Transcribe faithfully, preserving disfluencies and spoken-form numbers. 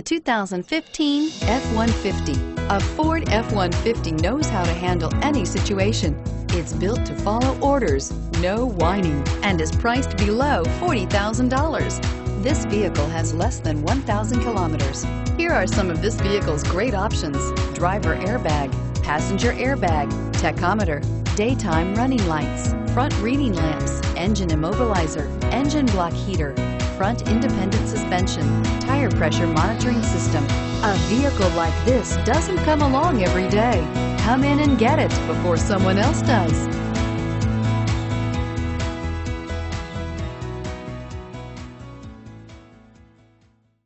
The two thousand fifteen F one fifty. A Ford F one fifty knows how to handle any situation. It's built to follow orders, no whining, and is priced below forty thousand dollars. This vehicle has less than one thousand kilometers. Here are some of this vehicle's great options: driver airbag, passenger airbag, tachometer, daytime running lights, front reading lamps, engine immobilizer, engine block heater, front independent suspension, tire pressure monitoring system. A vehicle like this doesn't come along every day. Come in and get it before someone else does.